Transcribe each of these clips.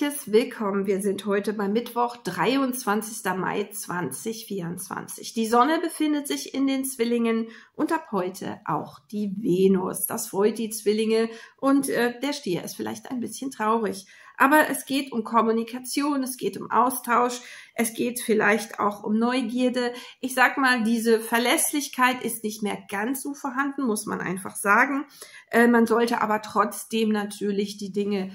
Herzliches Willkommen. Wir sind heute bei Mittwoch, 23. Mai 2024. Die Sonne befindet sich in den Zwillingen und ab heute auch die Venus. Das freut die Zwillinge und der Stier ist vielleicht ein bisschen traurig. Aber es geht um Kommunikation, es geht um Austausch, es geht vielleicht auch um Neugierde. Ich sag mal, diese Verlässlichkeit ist nicht mehr ganz so vorhanden, muss man einfach sagen. Man sollte aber trotzdem natürlich die Dinge,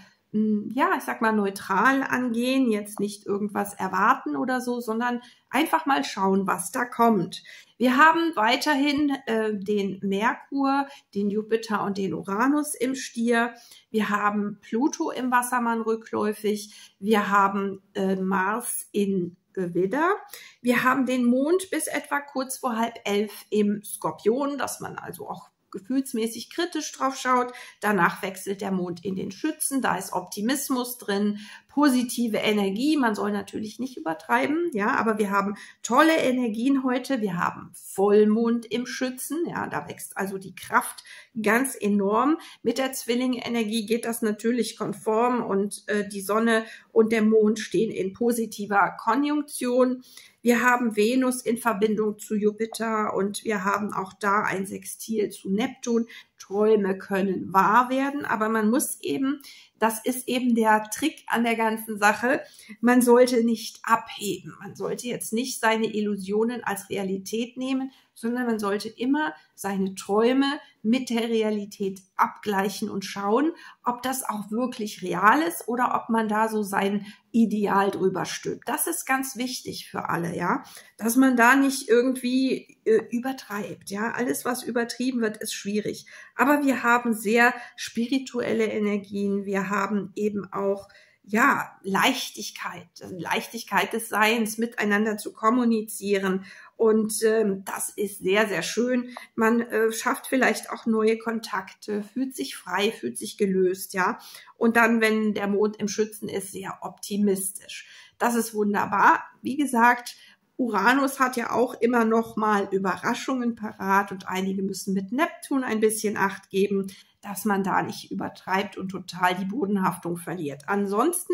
ja, ich sag mal, neutral angehen, jetzt nicht irgendwas erwarten oder so, sondern einfach mal schauen, was da kommt. Wir haben weiterhin den Merkur, den Jupiter und den Uranus im Stier. Wir haben Pluto im Wassermann rückläufig. Wir haben Mars in Widder. Wir haben den Mond bis etwa kurz vor 10:30 im Skorpion, dass man also auch gefühlsmäßig kritisch drauf schaut. Danach wechselt der Mond in den Schützen. Da ist Optimismus drin, positive Energie. Man soll natürlich nicht übertreiben, ja, aber wir haben tolle Energien heute. Wir haben Vollmond im Schützen. Ja, da wächst also die Kraft ganz enorm. Mit der Zwillingenergie geht das natürlich konform und die Sonne und der Mond stehen in positiver Konjunktion. Wir haben Venus in Verbindung zu Jupiter und wir haben auch da ein Sextil zu Neptun. Träume können wahr werden, aber man muss eben, das ist eben der Trick an der ganzen Sache, man sollte nicht abheben. Man sollte jetzt nicht seine Illusionen als Realität nehmen, sondern man sollte immer seine Träume mit der Realität abgleichen und schauen, ob das auch wirklich real ist oder ob man da so sein Ideal drüber stülpt. Das ist ganz wichtig für alle, ja, dass man da nicht irgendwie übertreibt, ja. Alles, was übertrieben wird, ist schwierig. Aber wir haben sehr spirituelle Energien, wir haben eben auch, ja, Leichtigkeit, Leichtigkeit des Seins, miteinander zu kommunizieren. Und das ist sehr, sehr schön. Man schafft vielleicht auch neue Kontakte, fühlt sich frei, fühlt sich gelöst, ja. Und dann, wenn der Mond im Schützen ist, sehr optimistisch. Das ist wunderbar. Wie gesagt, Uranus hat ja auch immer noch mal Überraschungen parat und einige müssen mit Neptun ein bisschen Acht geben, dass man da nicht übertreibt und total die Bodenhaftung verliert. Ansonsten,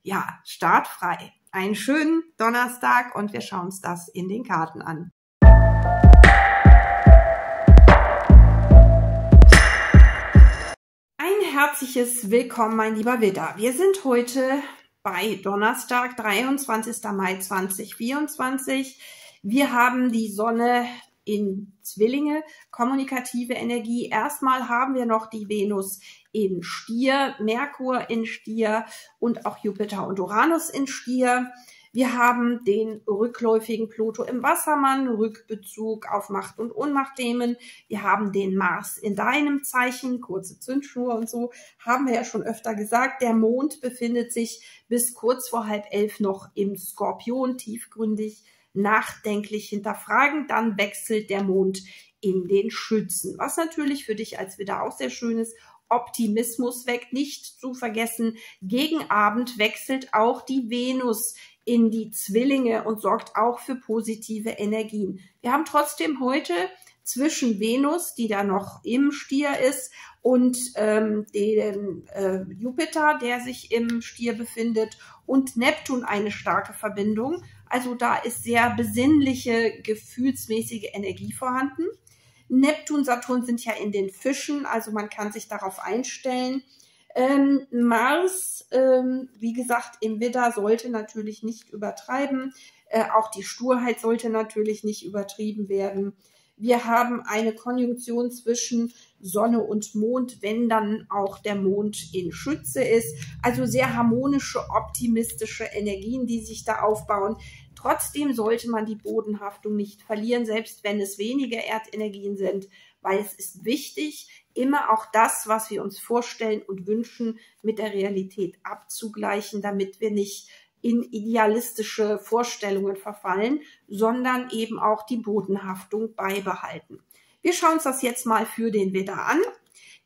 ja, startfrei. Einen schönen Donnerstag und wir schauen uns das in den Karten an. Ein herzliches Willkommen, mein lieber Widder. Wir sind heute bei Donnerstag, 23. Mai 2024. Wir haben die Sonne in Zwillinge, kommunikative Energie. Erstmal haben wir noch die Venus in Stier, Merkur in Stier und auch Jupiter und Uranus in Stier. Wir haben den rückläufigen Pluto im Wassermann, Rückbezug auf Macht- und Ohnmachtthemen. Wir haben den Mars in deinem Zeichen, kurze Zündschnur und so, haben wir ja schon öfter gesagt. Der Mond befindet sich bis kurz vor 10:30 noch im Skorpion, tiefgründig, nachdenklich hinterfragen, dann wechselt der Mond in den Schützen, was natürlich für dich als Widder auch sehr schön ist. Optimismus weckt, nicht zu vergessen, gegen Abend wechselt auch die Venus in die Zwillinge und sorgt auch für positive Energien. Wir haben trotzdem heute zwischen Venus, die da noch im Stier ist, und den Jupiter, der sich im Stier befindet, und Neptun eine starke Verbindung. Also da ist sehr besinnliche, gefühlsmäßige Energie vorhanden. Neptun, Saturn sind ja in den Fischen, also man kann sich darauf einstellen. Mars, wie gesagt, im Widder sollte natürlich nicht übertreiben. Auch die Sturheit sollte natürlich nicht übertrieben werden. Wir haben eine Konjunktion zwischen Sonne und Mond, wenn dann auch der Mond in Schütze ist. Also sehr harmonische, optimistische Energien, die sich da aufbauen. Trotzdem sollte man die Bodenhaftung nicht verlieren, selbst wenn es weniger Erdenergien sind, weil es ist wichtig, immer auch das, was wir uns vorstellen und wünschen, mit der Realität abzugleichen, damit wir nicht in idealistische Vorstellungen verfallen, sondern eben auch die Bodenhaftung beibehalten. Wir schauen uns das jetzt mal für den Widder an.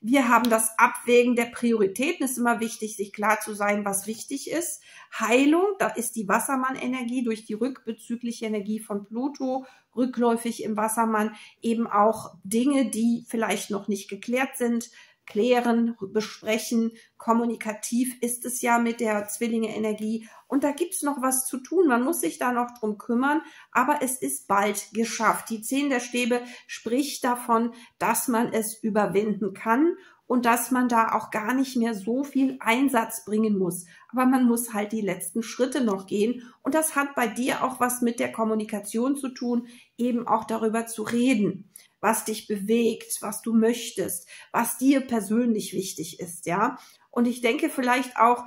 Wir haben das Abwägen der Prioritäten. Es ist immer wichtig, sich klar zu sein, was wichtig ist. Heilung, da ist die Wassermann-Energie durch die rückbezügliche Energie von Pluto, rückläufig im Wassermann, eben auch Dinge, die vielleicht noch nicht geklärt sind, klären, besprechen. Kommunikativ ist es ja mit der Zwillinge-Energie. Und da gibt's noch was zu tun. Man muss sich da noch drum kümmern. Aber es ist bald geschafft. Die 10 der Stäbe spricht davon, dass man es überwinden kann und dass man da auch gar nicht mehr so viel Einsatz bringen muss. Aber man muss halt die letzten Schritte noch gehen. Und das hat bei dir auch was mit der Kommunikation zu tun, eben auch darüber zu reden, was dich bewegt, was du möchtest, was dir persönlich wichtig ist, ja. Und ich denke vielleicht auch,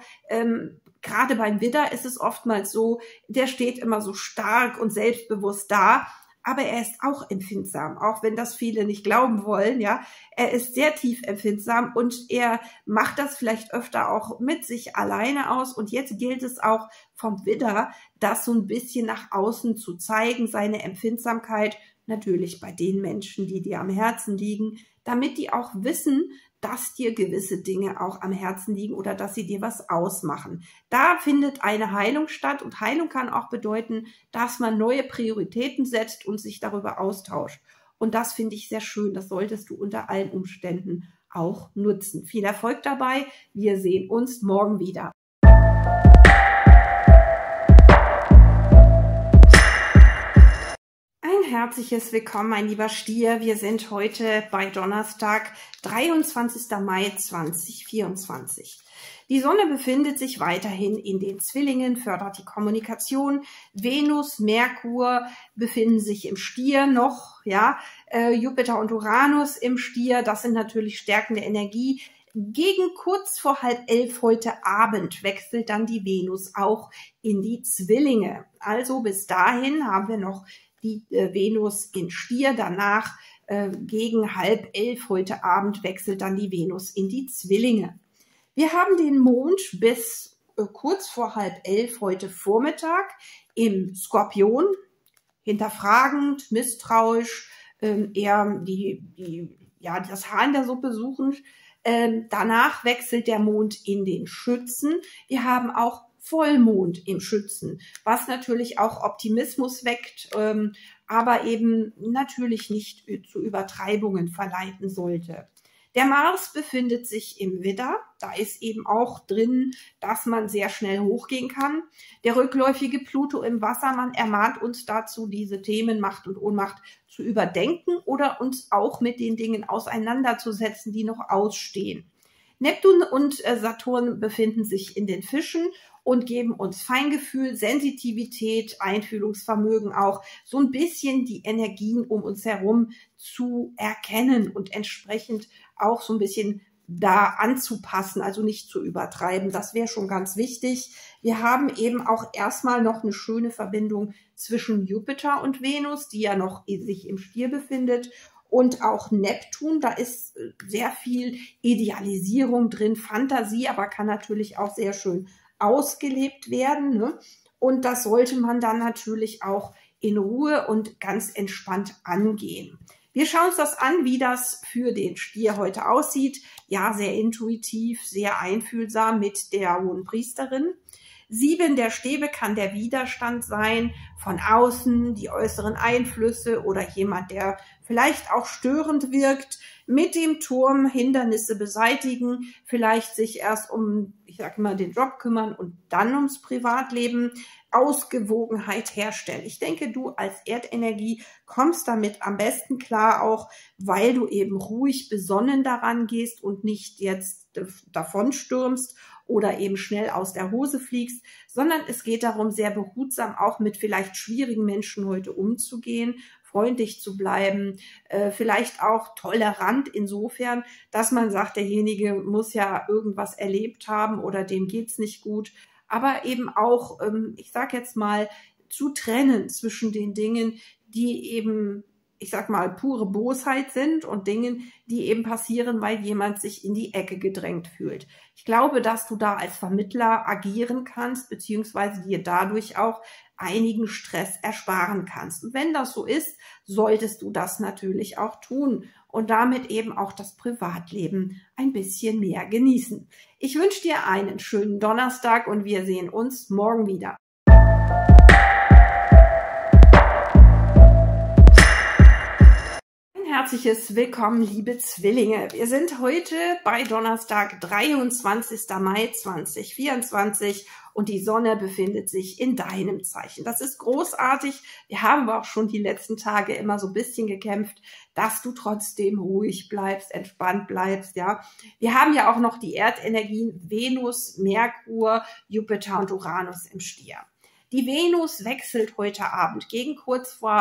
gerade beim Widder ist es oftmals so, der steht immer so stark und selbstbewusst da, aber er ist auch empfindsam, auch wenn das viele nicht glauben wollen, ja. Er ist sehr tief empfindsam und er macht das vielleicht öfter auch mit sich alleine aus. Und jetzt gilt es auch vom Widder, das so ein bisschen nach außen zu zeigen, seine Empfindsamkeit, natürlich bei den Menschen, die dir am Herzen liegen, damit die auch wissen, dass dir gewisse Dinge auch am Herzen liegen oder dass sie dir was ausmachen. Da findet eine Heilung statt und Heilung kann auch bedeuten, dass man neue Prioritäten setzt und sich darüber austauscht. Und das finde ich sehr schön. Das solltest du unter allen Umständen auch nutzen. Viel Erfolg dabei. Wir sehen uns morgen wieder. Herzliches Willkommen, mein lieber Stier. Wir sind heute bei Donnerstag, 23. Mai 2024. Die Sonne befindet sich weiterhin in den Zwillingen, fördert die Kommunikation. Venus, Merkur befinden sich im Stier noch, ja. Jupiter und Uranus im Stier, das sind natürlich stärkende Energie. Gegen kurz vor 22:30 heute Abend wechselt dann die Venus auch in die Zwillinge. Also bis dahin haben wir noch die Venus in Stier, danach gegen 22:30 heute Abend wechselt dann die Venus in die Zwillinge. Wir haben den Mond bis kurz vor 22:30 heute Vormittag im Skorpion, hinterfragend, misstrauisch, eher das Haar in der Suppe suchend. Danach wechselt der Mond in den Schützen. Wir haben auch Vollmond im Schützen, was natürlich auch Optimismus weckt, aber eben natürlich nicht zu Übertreibungen verleiten sollte. Der Mars befindet sich im Widder. Da ist eben auch drin, dass man sehr schnell hochgehen kann. Der rückläufige Pluto im Wassermann ermahnt uns dazu, diese Themen Macht und Ohnmacht zu überdenken oder uns auch mit den Dingen auseinanderzusetzen, die noch ausstehen. Neptun und Saturn befinden sich in den Fischen und geben uns Feingefühl, Sensitivität, Einfühlungsvermögen, auch so ein bisschen die Energien um uns herum zu erkennen und entsprechend auch so ein bisschen da anzupassen, also nicht zu übertreiben. Das wäre schon ganz wichtig. Wir haben eben auch erstmal noch eine schöne Verbindung zwischen Jupiter und Venus, die ja noch sich im Stier befindet. Und auch Neptun, da ist sehr viel Idealisierung drin, Fantasie, aber kann natürlich auch sehr schön ausgelebt werden, ne? Und das sollte man dann natürlich auch in Ruhe und ganz entspannt angehen. Wir schauen uns das an, wie das für den Stier heute aussieht. Ja, sehr intuitiv, sehr einfühlsam mit der Hohen Priesterin. 7 der Stäbe kann der Widerstand sein von außen, die äußeren Einflüsse oder jemand, der vielleicht auch störend wirkt, mit dem Turm Hindernisse beseitigen, vielleicht sich erst um, ich sag mal, den Job kümmern und dann ums Privatleben, Ausgewogenheit herstellen. Ich denke, du als Erdenergie kommst damit am besten klar, auch weil du eben ruhig besonnen daran gehst und nicht jetzt davon stürmst oder eben schnell aus der Hose fliegst, sondern es geht darum, sehr behutsam auch mit vielleicht schwierigen Menschen heute umzugehen, freundlich zu bleiben, vielleicht auch tolerant insofern, dass man sagt, derjenige muss ja irgendwas erlebt haben oder dem geht's nicht gut, aber eben auch, ich sag jetzt mal, zu trennen zwischen den Dingen, die eben, ich sag mal, pure Bosheit sind und Dingen, die eben passieren, weil jemand sich in die Ecke gedrängt fühlt. Ich glaube, dass du da als Vermittler agieren kannst, beziehungsweise dir dadurch auch einigen Stress ersparen kannst. Und wenn das so ist, solltest du das natürlich auch tun und damit eben auch das Privatleben ein bisschen mehr genießen. Ich wünsche dir einen schönen Donnerstag und wir sehen uns morgen wieder. herzliches Willkommen, liebe Zwillinge. Wir sind heute bei Donnerstag, 23. Mai 2024 und die Sonne befindet sich in deinem Zeichen. Das ist großartig. Wir haben aber auch schon die letzten Tage immer so ein bisschen gekämpft, dass du trotzdem ruhig bleibst, entspannt bleibst, ja. Wir haben ja auch noch die Erdenergien Venus, Merkur, Jupiter und Uranus im Stier. Die Venus wechselt heute Abend gegen kurz vor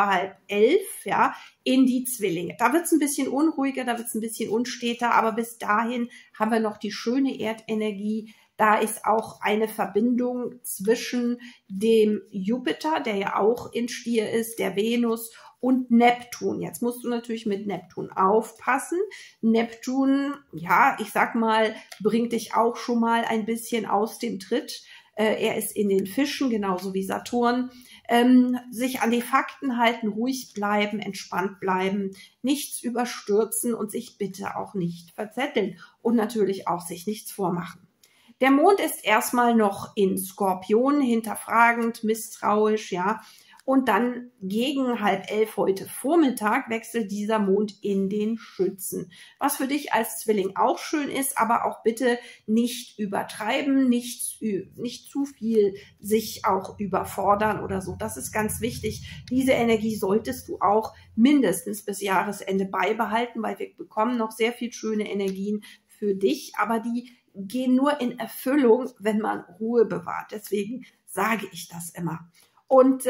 22:30, ja, in die Zwillinge. Da wird es ein bisschen unruhiger, da wird es ein bisschen unsteter, aber bis dahin haben wir noch die schöne Erdenergie. Da ist auch eine Verbindung zwischen dem Jupiter, der ja auch in Stier ist, der Venus und Neptun. Jetzt musst du natürlich mit Neptun aufpassen. Neptun, ja, ich sag mal, bringt dich auch schon mal ein bisschen aus dem Tritt. Er ist in den Fischen, genauso wie Saturn. Sich an die Fakten halten, ruhig bleiben, entspannt bleiben, nichts überstürzen und sich bitte auch nicht verzetteln und natürlich auch sich nichts vormachen. Der Mond ist erstmal noch in Skorpion, hinterfragend, misstrauisch, ja. Und dann gegen 22:30 heute Vormittag wechselt dieser Mond in den Schützen. Was für dich als Zwilling auch schön ist, aber auch bitte nicht übertreiben, nicht zu viel sich auch überfordern oder so. Das ist ganz wichtig. Diese Energie solltest du auch mindestens bis Jahresende beibehalten, weil wir bekommen noch sehr viel schöne Energien für dich, aber die gehen nur in Erfüllung, wenn man Ruhe bewahrt. Deswegen sage ich das immer. Und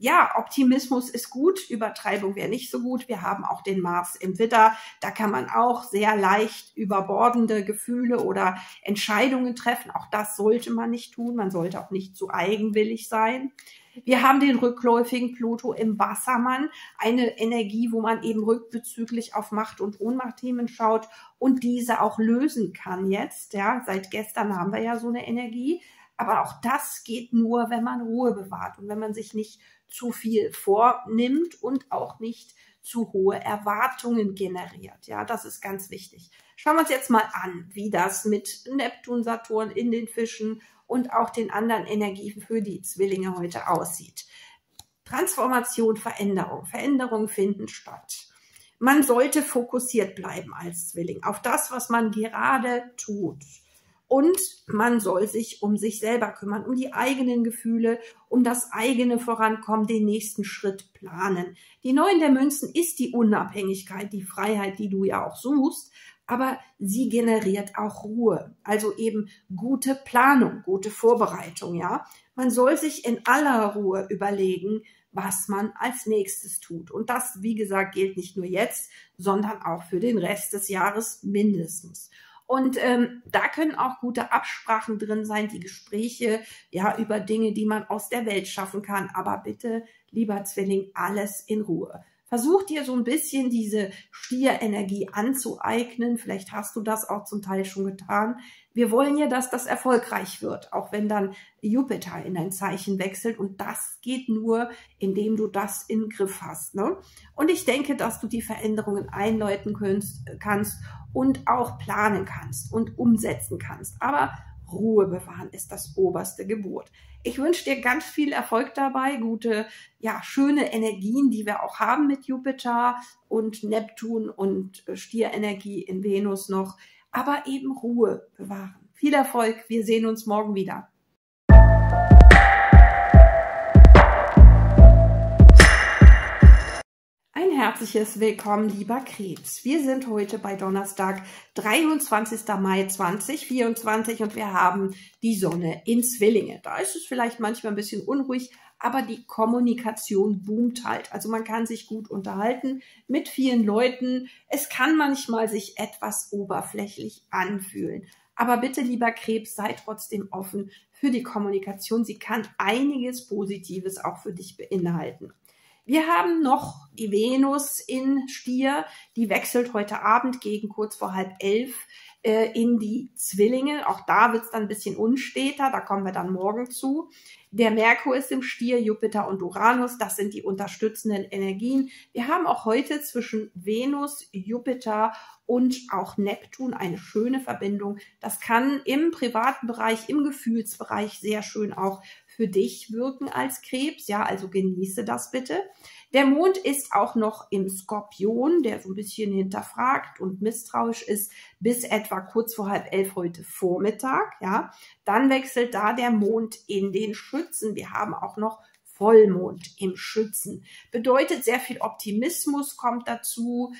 ja, Optimismus ist gut, Übertreibung wäre nicht so gut. Wir haben auch den Mars im Widder. Da kann man auch sehr leicht überbordende Gefühle oder Entscheidungen treffen. Auch das sollte man nicht tun. Man sollte auch nicht zu eigenwillig sein. Wir haben den rückläufigen Pluto im Wassermann, eine Energie, wo man eben rückbezüglich auf Macht- und Ohnmachtthemen schaut und diese auch lösen kann jetzt. Ja, seit gestern haben wir ja so eine Energie. Aber auch das geht nur, wenn man Ruhe bewahrt und wenn man sich nicht zu viel vornimmt und auch nicht zu hohe Erwartungen generiert. Ja, das ist ganz wichtig. Schauen wir uns jetzt mal an, wie das mit Neptun, Saturn in den Fischen und auch den anderen Energien für die Zwillinge heute aussieht. Transformation, Veränderung. Veränderungen finden statt. Man sollte fokussiert bleiben als Zwilling auf das, was man gerade tut. Und man soll sich um sich selber kümmern, um die eigenen Gefühle, um das eigene Vorankommen, den nächsten Schritt planen. Die 9 der Münzen ist die Unabhängigkeit, die Freiheit, die du ja auch suchst, aber sie generiert auch Ruhe. Also eben gute Planung, gute Vorbereitung, ja. Man soll sich in aller Ruhe überlegen, was man als nächstes tut. Und das, wie gesagt, gilt nicht nur jetzt, sondern auch für den Rest des Jahres mindestens. Und da können auch gute Absprachen drin sein, die Gespräche, ja, über Dinge, die man aus der Welt schaffen kann. Aber bitte, lieber Zwilling, alles in Ruhe. Versuch dir so ein bisschen diese Stierenergie anzueignen. Vielleicht hast du das auch zum Teil schon getan. Wir wollen ja, dass das erfolgreich wird, auch wenn dann Jupiter in dein Zeichen wechselt. Und das geht nur, indem du das im Griff hast, ne? Und ich denke, dass du die Veränderungen einläuten kannst und auch planen kannst und umsetzen kannst. Aber Ruhe bewahren ist das oberste Gebot. Ich wünsche dir ganz viel Erfolg dabei, gute, ja, schöne Energien, die wir auch haben mit Jupiter und Neptun und Stierenergie in Venus noch, aber eben Ruhe bewahren. Viel Erfolg, wir sehen uns morgen wieder. Ein herzliches Willkommen, lieber Krebs. Wir sind heute bei Donnerstag, 23. Mai 2024 und wir haben die Sonne in Zwillinge. Da ist es vielleicht manchmal ein bisschen unruhig, aber die Kommunikation boomt halt. Also man kann sich gut unterhalten mit vielen Leuten. Es kann manchmal sich etwas oberflächlich anfühlen. Aber bitte, lieber Krebs, sei trotzdem offen für die Kommunikation. Sie kann einiges Positives auch für dich beinhalten. Wir haben noch die Venus in Stier, die wechselt heute Abend gegen kurz vor 22:30 in die Zwillinge. Auch da wird es dann ein bisschen unsteter, da kommen wir dann morgen zu. Der Merkur ist im Stier, Jupiter und Uranus, das sind die unterstützenden Energien. Wir haben auch heute zwischen Venus, Jupiter und auch Neptun eine schöne Verbindung. Das kann im privaten Bereich, im Gefühlsbereich sehr schön auch für dich wirken als Krebs. Ja, also genieße das bitte. Der Mond ist auch noch im Skorpion, der so ein bisschen hinterfragt und misstrauisch ist, bis etwa kurz vor 10:30 heute Vormittag. Ja, dann wechselt da der Mond in den Schützen. Wir haben auch noch Vollmond im Schützen. Bedeutet, sehr viel Optimismus kommt dazu,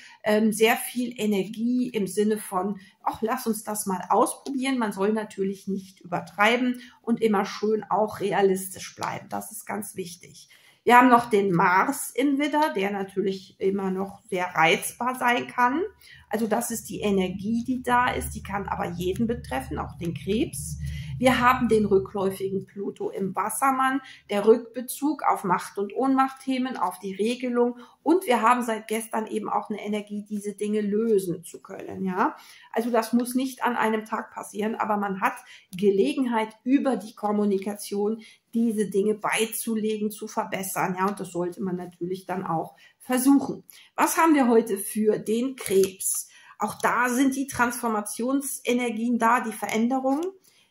sehr viel Energie im Sinne von, ach, lass uns das mal ausprobieren. Man soll natürlich nicht übertreiben und immer schön auch realistisch bleiben. Das ist ganz wichtig. Wir haben noch den Mars im Widder, der natürlich immer noch sehr reizbar sein kann. Also das ist die Energie, die da ist. Die kann aber jeden betreffen, auch den Krebs. Wir haben den rückläufigen Pluto im Wassermann, der Rückbezug auf Macht- und Ohnmachtthemen, auf die Regelung. Und wir haben seit gestern eben auch eine Energie, diese Dinge lösen zu können. Ja? Also das muss nicht an einem Tag passieren, aber man hat Gelegenheit, über die Kommunikation diese Dinge beizulegen, zu verbessern. Ja? Und das sollte man natürlich dann auch versuchen. Was haben wir heute für den Krebs? Auch da sind die Transformationsenergien da, die Veränderungen.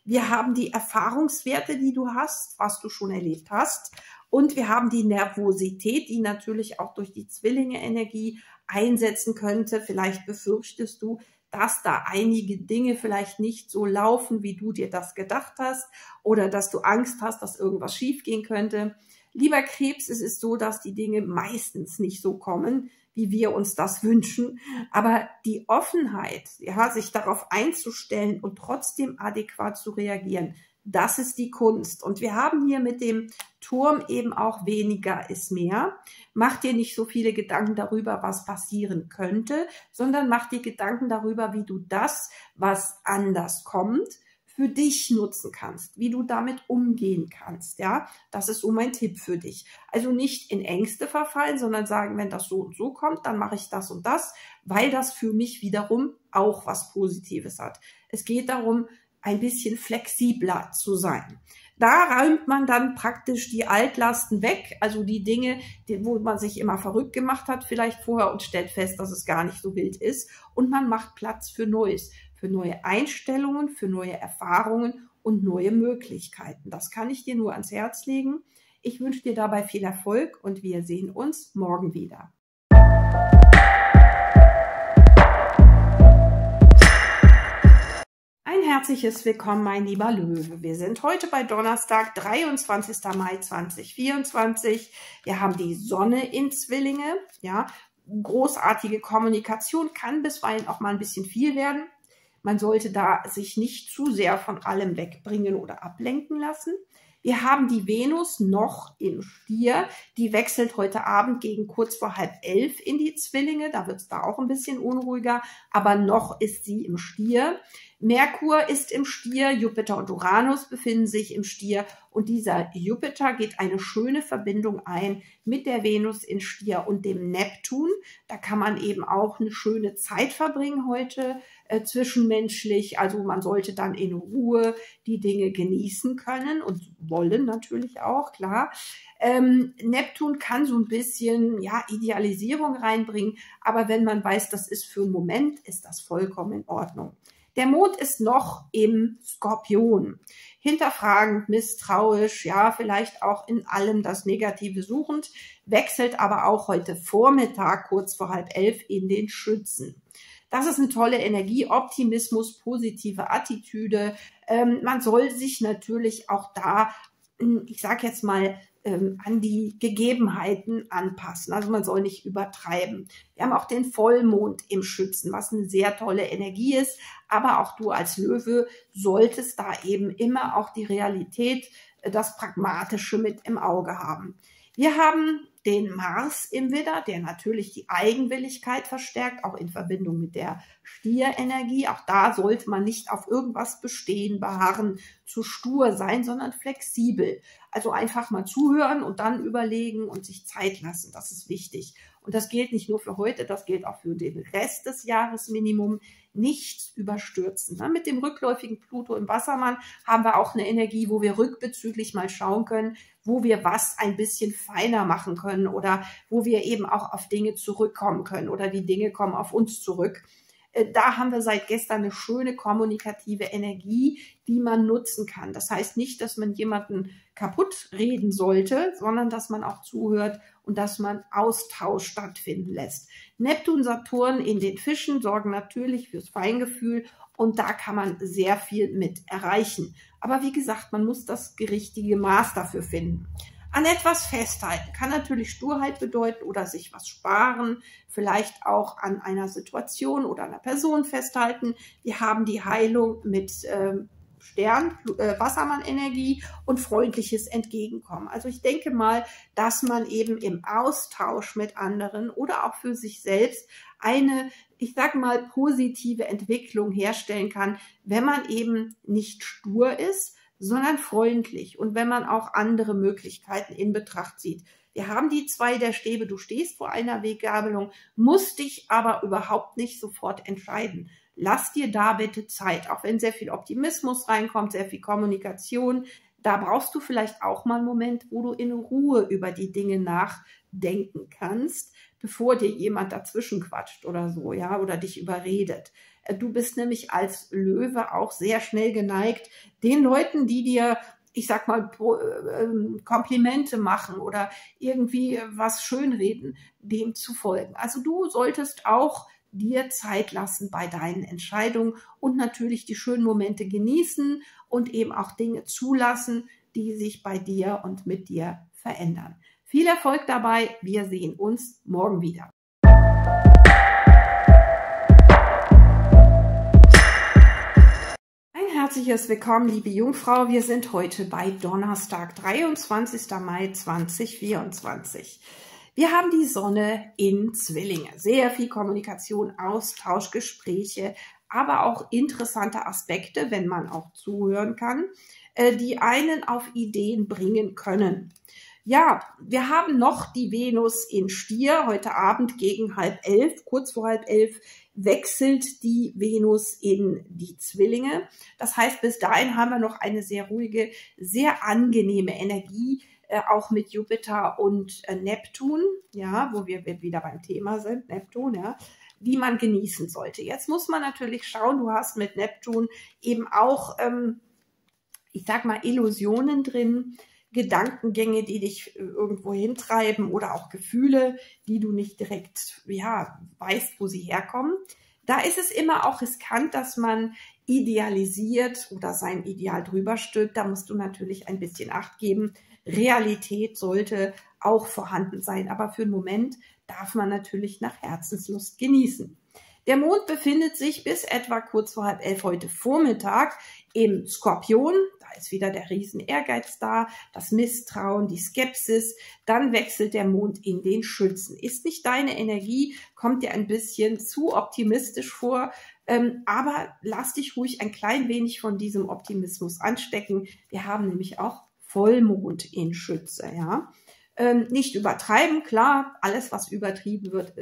Wir haben die Erfahrungswerte, die du hast, was du schon erlebt hast. Und wir haben die Nervosität, die natürlich auch durch die Zwillinge-Energie einsetzen könnte. Vielleicht befürchtest du, dass da einige Dinge vielleicht nicht so laufen, wie du dir das gedacht hast. Oder dass du Angst hast, dass irgendwas schiefgehen könnte. Lieber Krebs, es ist so, dass die Dinge meistens nicht so kommen, wie wir uns das wünschen. Aber die Offenheit, ja, sich darauf einzustellen und trotzdem adäquat zu reagieren, das ist die Kunst. Und wir haben hier mit dem Turm eben auch weniger ist mehr. Mach dir nicht so viele Gedanken darüber, was passieren könnte, sondern mach dir Gedanken darüber, wie du das, was anders kommt, für dich nutzen kannst, wie du damit umgehen kannst, ja, das ist so mein Tipp für dich. Also nicht in Ängste verfallen, sondern sagen, wenn das so und so kommt, dann mache ich das und das, weil das für mich wiederum auch was Positives hat. Es geht darum, ein bisschen flexibler zu sein. Da räumt man dann praktisch die Altlasten weg, also die Dinge, wo man sich immer verrückt gemacht hat, vielleicht vorher, und stellt fest, dass es gar nicht so wild ist, und man macht Platz für Neues. Für neue Einstellungen, für neue Erfahrungen und neue Möglichkeiten. Das kann ich dir nur ans Herz legen. Ich wünsche dir dabei viel Erfolg und wir sehen uns morgen wieder. Ein herzliches Willkommen, mein lieber Löwe. Wir sind heute bei Donnerstag, 23. Mai 2024. Wir haben die Sonne in Zwillinge. Ja, großartige Kommunikation kann bisweilen auch mal ein bisschen viel werden. Man sollte da sich nicht zu sehr von allem wegbringen oder ablenken lassen. Wir haben die Venus noch im Stier. Die wechselt heute Abend gegen kurz vor 10:30 in die Zwillinge. Da wird es da auch ein bisschen unruhiger, aber noch ist sie im Stier. Merkur ist im Stier, Jupiter und Uranus befinden sich im Stier und dieser Jupiter geht eine schöne Verbindung ein mit der Venus in Stier und dem Neptun. Da kann man eben auch eine schöne Zeit verbringen heute, zwischenmenschlich. Also man sollte dann in Ruhe die Dinge genießen können und wollen natürlich auch, klar. Neptun kann so ein bisschen, ja, Idealisierung reinbringen, aber wenn man weiß, das ist für einen Moment, ist das vollkommen in Ordnung. Der Mond ist noch im Skorpion, hinterfragend, misstrauisch, ja, vielleicht auch in allem das Negative suchend, wechselt aber auch heute Vormittag kurz vor 10:30 in den Schützen. Das ist eine tolle Energie, Optimismus, positive Attitüde. Man soll sich natürlich auch da, ich sage jetzt mal, an die Gegebenheiten anpassen. Also man soll nicht übertreiben. Wir haben auch den Vollmond im Schützen, was eine sehr tolle Energie ist. Aber auch du als Löwe solltest da eben immer auch die Realität, das Pragmatische mit im Auge haben. Wir haben den Mars im Widder, der natürlich die Eigenwilligkeit verstärkt, auch in Verbindung mit der Stierenergie. Auch da sollte man nicht auf irgendwas bestehen, beharren, zu stur sein, sondern flexibel. Also einfach mal zuhören und dann überlegen und sich Zeit lassen. Das ist wichtig. Und das gilt nicht nur für heute, das gilt auch für den Rest des Jahres Minimum. Nichts überstürzen. Mit dem rückläufigen Pluto im Wassermann haben wir auch eine Energie, wo wir rückbezüglich mal schauen können, wo wir was ein bisschen feiner machen können oder wo wir eben auch auf Dinge zurückkommen können oder die Dinge kommen auf uns zurück. Da haben wir seit gestern eine schöne kommunikative Energie, die man nutzen kann. Das heißt nicht, dass man jemanden kaputt reden sollte, sondern dass man auch zuhört und dass man Austausch stattfinden lässt. Neptun, Saturn in den Fischen sorgen natürlich fürs Feingefühl und da kann man sehr viel mit erreichen. Aber wie gesagt, man muss das richtige Maß dafür finden. An etwas festhalten kann natürlich Sturheit bedeuten oder sich was sparen, vielleicht auch an einer Situation oder einer Person festhalten. Wir haben die Heilung mit Stern, Wassermann-Energie und freundliches Entgegenkommen. Also ich denke mal, dass man eben im Austausch mit anderen oder auch für sich selbst eine, ich sag mal, positive Entwicklung herstellen kann, wenn man eben nicht stur ist, sondern freundlich und wenn man auch andere Möglichkeiten in Betracht zieht. Wir haben die zwei der Stäbe, du stehst vor einer Weggabelung, musst dich aber überhaupt nicht sofort entscheiden. Lass dir da bitte Zeit, auch wenn sehr viel Optimismus reinkommt, sehr viel Kommunikation. Da brauchst du vielleicht auch mal einen Moment, wo du in Ruhe über die Dinge nachdenken kannst, bevor dir jemand dazwischen quatscht oder so, ja, oder dich überredet. Du bist nämlich als Löwe auch sehr schnell geneigt, den Leuten, die dir, ich sag mal, Komplimente machen oder irgendwie was schönreden, dem zu folgen. Also du solltest auch dir Zeit lassen bei deinen Entscheidungen und natürlich die schönen Momente genießen und eben auch Dinge zulassen, die sich bei dir und mit dir verändern. Viel Erfolg dabei, wir sehen uns morgen wieder. Herzliches Willkommen, liebe Jungfrau. Wir sind heute bei Donnerstag, 23. Mai 2024. Wir haben die Sonne in Zwillinge. Sehr viel Kommunikation, Austausch, Gespräche, aber auch interessante Aspekte, wenn man auch zuhören kann, die einen auf Ideen bringen können. Ja, wir haben noch die Venus in Stier. Heute Abend gegen 22:30, kurz vor 22:30, wechselt die Venus in die Zwillinge. Das heißt, bis dahin haben wir noch eine sehr ruhige, sehr angenehme Energie, auch mit Jupiter und Neptun, ja, wo wir wieder beim Thema sind, Neptun, ja, die man genießen sollte. Jetzt muss man natürlich schauen, du hast mit Neptun eben auch, ich sag mal, Illusionen drin, Gedankengänge, die dich irgendwo hintreiben oder auch Gefühle, die du nicht direkt, ja, weißt, wo sie herkommen. Da ist es immer auch riskant, dass man idealisiert oder sein Ideal drüber stülpt. Da musst du natürlich ein bisschen Acht geben. Realität sollte auch vorhanden sein, aber für einen Moment darf man natürlich nach Herzenslust genießen. Der Mond befindet sich bis etwa kurz vor 22:30 heute Vormittag im Skorpion. Da ist wieder der riesen Ehrgeiz da, das Misstrauen, die Skepsis. Dann wechselt der Mond in den Schützen. Ist nicht deine Energie, kommt dir ein bisschen zu optimistisch vor, aber lass dich ruhig ein klein wenig von diesem Optimismus anstecken. Wir haben nämlich auch Vollmond in Schütze. Ja? Nicht übertreiben, klar, alles, was übertrieben wird,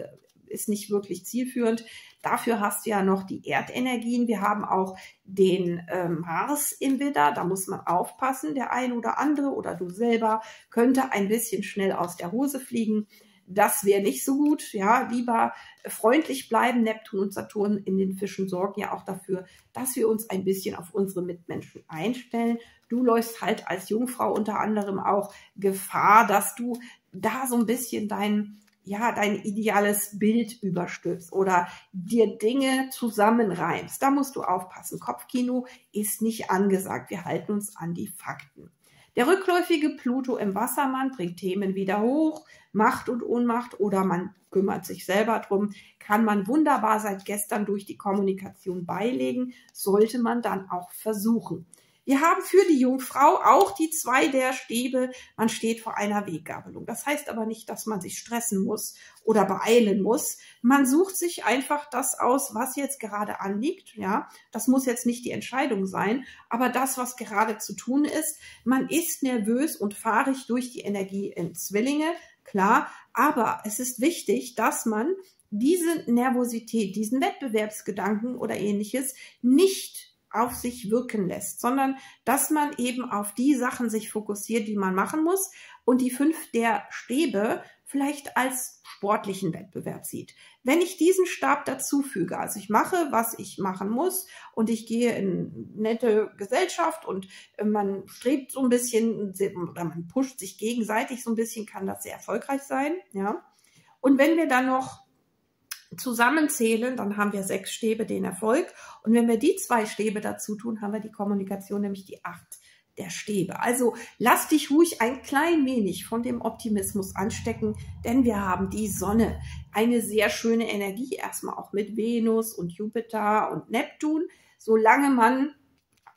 ist nicht wirklich zielführend. Dafür hast du ja noch die Erdenergien. Wir haben auch den Mars im Widder. Da muss man aufpassen. Der ein oder andere oder du selber könnte ein bisschen schnell aus der Hose fliegen. Das wäre nicht so gut. Ja, lieber freundlich bleiben. Neptun und Saturn in den Fischen sorgen ja auch dafür, dass wir uns ein bisschen auf unsere Mitmenschen einstellen. Du läufst halt als Jungfrau unter anderem auch Gefahr, dass du da so ein bisschen dein ideales Bild überstülpst oder dir Dinge zusammenreimst. Da musst du aufpassen. Kopfkino ist nicht angesagt. Wir halten uns an die Fakten. Der rückläufige Pluto im Wassermann bringt Themen wieder hoch, Macht und Ohnmacht oder man kümmert sich selber drum, kann man wunderbar seit gestern durch die Kommunikation beilegen, sollte man dann auch versuchen. Wir haben für die Jungfrau auch die zwei der Stäbe, man steht vor einer Weggabelung. Das heißt aber nicht, dass man sich stressen muss oder beeilen muss. Man sucht sich einfach das aus, was jetzt gerade anliegt. Ja, das muss jetzt nicht die Entscheidung sein, aber das, was gerade zu tun ist. Man ist nervös und fahrig durch die Energie in Zwillinge, klar. Aber es ist wichtig, dass man diese Nervosität, diesen Wettbewerbsgedanken oder ähnliches nicht auf sich wirken lässt, sondern dass man eben auf die Sachen sich fokussiert, die man machen muss. Und die 5 der Stäbe vielleicht als sportlichen Wettbewerb sieht. Wenn ich diesen Stab dazufüge, also ich mache, was ich machen muss und ich gehe in nette Gesellschaft und man strebt so ein bisschen oder man pusht sich gegenseitig so ein bisschen, kann das sehr erfolgreich sein. Ja? Und wenn wir dann noch zusammenzählen, dann haben wir 6 Stäbe den Erfolg. Und wenn wir die 2 Stäbe dazu tun, haben wir die Kommunikation, nämlich die 8 der Stäbe. Also lass dich ruhig ein klein wenig von dem Optimismus anstecken, denn wir haben die Sonne. Eine sehr schöne Energie, erstmal auch mit Venus und Jupiter und Neptun, solange man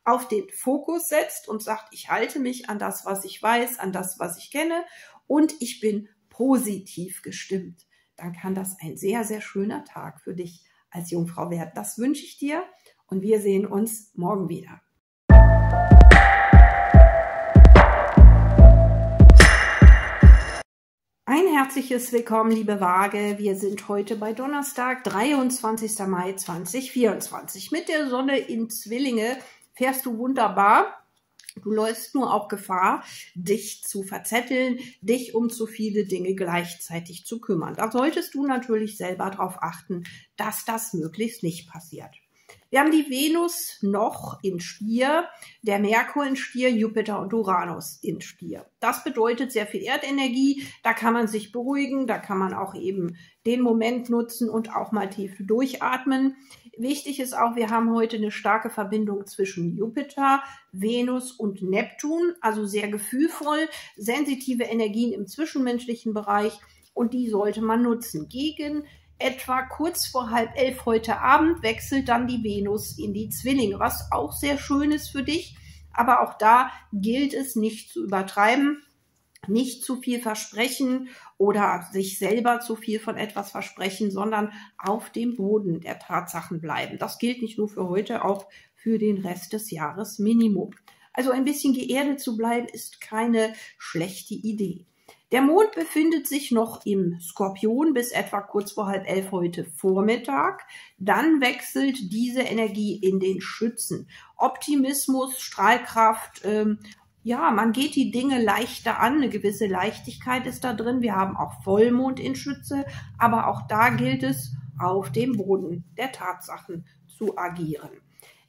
auf den Fokus setzt und sagt, ich halte mich an das, was ich weiß, an das, was ich kenne und ich bin positiv gestimmt. Dann kann das ein sehr, sehr schöner Tag für dich als Jungfrau werden. Das wünsche ich dir und wir sehen uns morgen wieder. Ein herzliches Willkommen, liebe Waage. Wir sind heute bei Donnerstag, 23. Mai 2024. Mit der Sonne in Zwillinge fährst du wunderbar. Du läufst nur auch Gefahr, dich zu verzetteln, dich um zu viele Dinge gleichzeitig zu kümmern. Da solltest du natürlich selber darauf achten, dass das möglichst nicht passiert. Wir haben die Venus noch in Stier, der Merkur in Stier, Jupiter und Uranus in Stier. Das bedeutet sehr viel Erdenergie, da kann man sich beruhigen, da kann man auch eben den Moment nutzen und auch mal tief durchatmen. Wichtig ist auch, wir haben heute eine starke Verbindung zwischen Jupiter, Venus und Neptun, also sehr gefühlvoll, sensitive Energien im zwischenmenschlichen Bereich und die sollte man nutzen gegen etwa kurz vor 22:30 heute Abend wechselt dann die Venus in die Zwillinge, was auch sehr schön ist für dich. Aber auch da gilt es nicht zu übertreiben, nicht zu viel versprechen oder sich selber zu viel von etwas versprechen, sondern auf dem Boden der Tatsachen bleiben. Das gilt nicht nur für heute, auch für den Rest des Jahres Minimum. Also ein bisschen geerdet zu bleiben ist keine schlechte Idee. Der Mond befindet sich noch im Skorpion bis etwa kurz vor 22:30 heute Vormittag. Dann wechselt diese Energie in den Schützen. Optimismus, Strahlkraft, ja, man geht die Dinge leichter an. Eine gewisse Leichtigkeit ist da drin. Wir haben auch Vollmond in Schütze, aber auch da gilt es, auf dem Boden der Tatsachen zu agieren.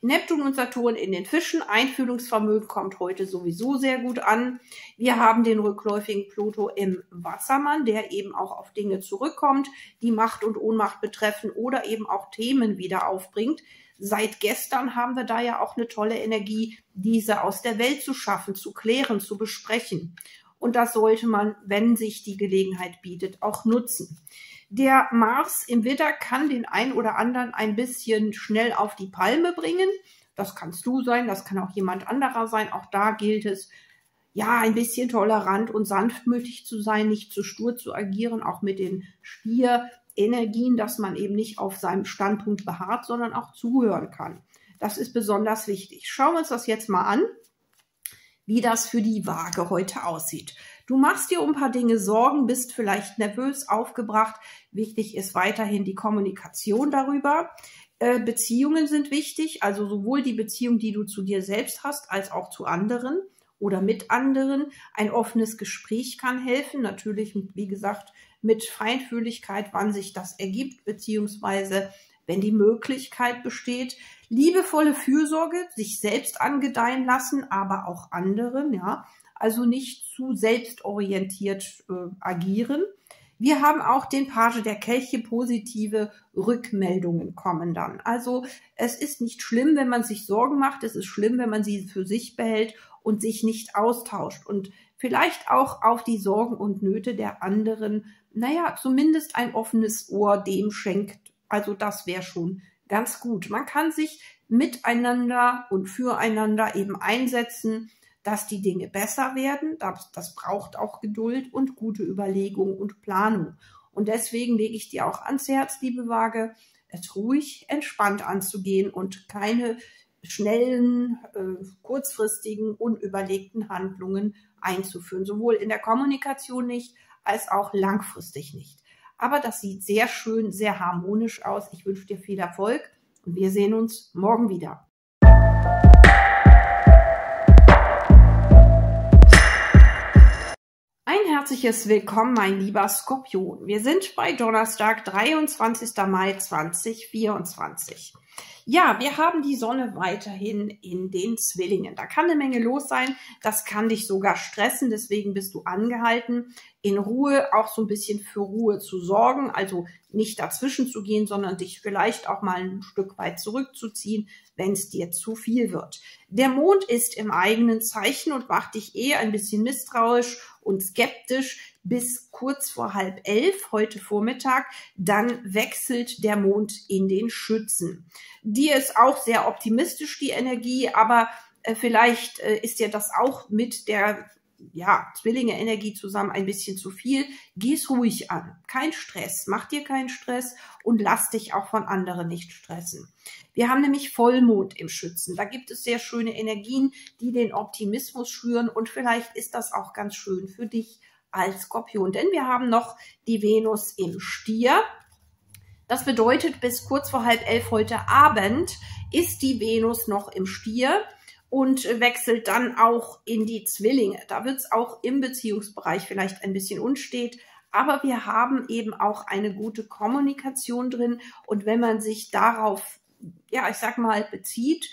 Neptun und Saturn in den Fischen. Einfühlungsvermögen kommt heute sowieso sehr gut an. Wir haben den rückläufigen Pluto im Wassermann, der eben auch auf Dinge zurückkommt, die Macht und Ohnmacht betreffen oder eben auch Themen wieder aufbringt. Seit gestern haben wir da ja auch eine tolle Energie, diese aus der Welt zu schaffen, zu klären, zu besprechen. Und das sollte man, wenn sich die Gelegenheit bietet, auch nutzen. Der Mars im Widder kann den einen oder anderen ein bisschen schnell auf die Palme bringen. Das kannst du sein, das kann auch jemand anderer sein. Auch da gilt es, ja, ein bisschen tolerant und sanftmütig zu sein, nicht zu stur zu agieren, auch mit den Stierenergien, dass man eben nicht auf seinem Standpunkt beharrt, sondern auch zuhören kann. Das ist besonders wichtig. Schauen wir uns das jetzt mal an, wie das für die Waage heute aussieht. Du machst dir um ein paar Dinge Sorgen, bist vielleicht nervös, aufgebracht. Wichtig ist weiterhin die Kommunikation darüber. Beziehungen sind wichtig, also sowohl die Beziehung, die du zu dir selbst hast, als auch zu anderen oder mit anderen. Ein offenes Gespräch kann helfen, natürlich, wie gesagt, mit Feinfühligkeit, wann sich das ergibt, beziehungsweise wenn die Möglichkeit besteht. Liebevolle Fürsorge, sich selbst angedeihen lassen, aber auch anderen, ja. Also nicht zu selbstorientiert agieren. Wir haben auch den Page der Kelche, positive Rückmeldungen kommen dann. Also es ist nicht schlimm, wenn man sich Sorgen macht. Es ist schlimm, wenn man sie für sich behält und sich nicht austauscht. Und vielleicht auch auf die Sorgen und Nöte der anderen, naja, zumindest ein offenes Ohr dem schenkt. Also das wäre schon ganz gut. Man kann sich miteinander und füreinander eben einsetzen, dass die Dinge besser werden. Das braucht auch Geduld und gute Überlegung und Planung. Und deswegen lege ich dir auch ans Herz, liebe Waage, es ruhig, entspannt anzugehen und keine schnellen, kurzfristigen, unüberlegten Handlungen einzuführen. Sowohl in der Kommunikation nicht, als auch langfristig nicht. Aber das sieht sehr schön, sehr harmonisch aus. Ich wünsche dir viel Erfolg und wir sehen uns morgen wieder. Ein herzliches Willkommen, mein lieber Skorpion. Wir sind bei Donnerstag, 23. Mai 2024. Ja, wir haben die Sonne weiterhin in den Zwillingen. Da kann eine Menge los sein. Das kann dich sogar stressen. Deswegen bist du angehalten, in Ruhe auch so ein bisschen für Ruhe zu sorgen. Also nicht dazwischen zu gehen, sondern dich vielleicht auch mal ein Stück weit zurückzuziehen, wenn es dir zu viel wird. Der Mond ist im eigenen Zeichen und macht dich eher ein bisschen misstrauisch und skeptisch bis kurz vor 10:30 heute Vormittag. Dann wechselt der Mond in den Schützen. Dir ist auch sehr optimistisch die Energie, aber vielleicht ist dir das auch mit der Zwillinge-Energie zusammen ein bisschen zu viel. Geh es ruhig an, kein Stress, mach dir keinen Stress und lass dich auch von anderen nicht stressen. Wir haben nämlich Vollmond im Schützen. Da gibt es sehr schöne Energien, die den Optimismus schüren und vielleicht ist das auch ganz schön für dich als Skorpion. Denn wir haben noch die Venus im Stier. Das bedeutet, bis kurz vor 10:30 heute Abend ist die Venus noch im Stier und wechselt dann auch in die Zwillinge. Da wird es auch im Beziehungsbereich vielleicht ein bisschen unstet. Aber wir haben eben auch eine gute Kommunikation drin. Und wenn man sich darauf bezieht,